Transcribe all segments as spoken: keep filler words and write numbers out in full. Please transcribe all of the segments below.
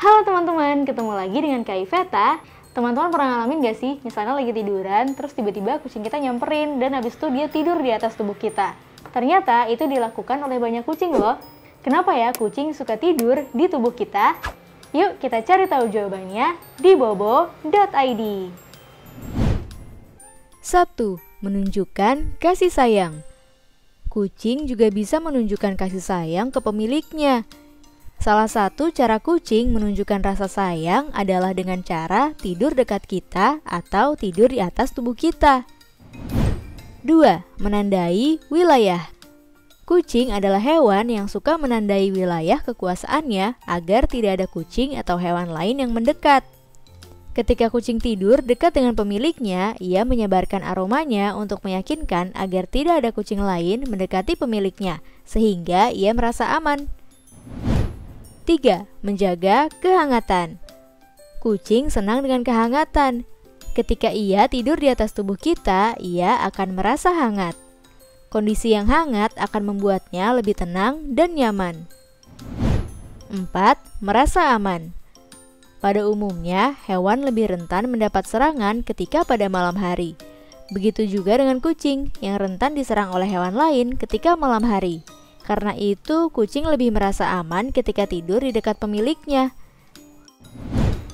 Halo teman-teman, ketemu lagi dengan Kai Veta. Teman-teman pernah ngalamin gak sih, misalnya lagi tiduran, terus tiba-tiba kucing kita nyamperin, dan habis itu dia tidur di atas tubuh kita. Ternyata itu dilakukan oleh banyak kucing loh. Kenapa ya kucing suka tidur di tubuh kita? Yuk kita cari tahu jawabannya di bobo titik i d. Satu, menunjukkan kasih sayang. Kucing juga bisa menunjukkan kasih sayang ke pemiliknya. Salah satu cara kucing menunjukkan rasa sayang adalah dengan cara tidur dekat kita atau tidur di atas tubuh kita. Dua. Menandai wilayah. Kucing adalah hewan yang suka menandai wilayah kekuasaannya agar tidak ada kucing atau hewan lain yang mendekat. Ketika kucing tidur dekat dengan pemiliknya, ia menyebarkan aromanya untuk meyakinkan agar tidak ada kucing lain mendekati pemiliknya, sehingga ia merasa aman. Tiga. Menjaga kehangatan. Kucing senang dengan kehangatan. Ketika ia tidur di atas tubuh kita, ia akan merasa hangat. Kondisi yang hangat akan membuatnya lebih tenang dan nyaman. Empat. Merasa aman. Pada umumnya, hewan lebih rentan mendapat serangan ketika pada malam hari. Begitu juga dengan kucing yang rentan diserang oleh hewan lain ketika malam hari. Karena itu, kucing lebih merasa aman ketika tidur di dekat pemiliknya.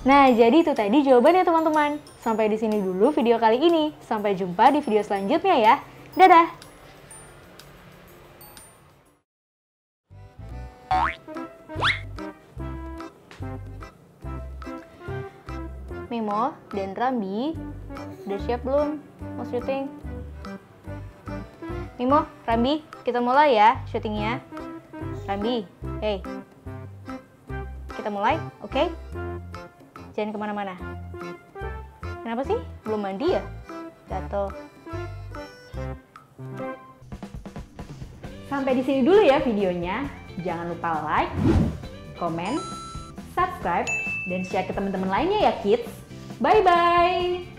Nah, jadi itu tadi jawabannya teman-teman. Sampai di sini dulu video kali ini. Sampai jumpa di video selanjutnya ya. Dadah! Mimo dan Rambi udah siap belum mau syuting? Mimo, Rambi, kita mulai ya syutingnya. Rambi, hey, kita mulai, oke? Okay? Jangan kemana-mana. Kenapa sih? Belum mandi ya? Jatuh. Sampai di sini dulu ya videonya. Jangan lupa like, komen, subscribe, dan share ke teman-teman lainnya ya kids. Bye-bye!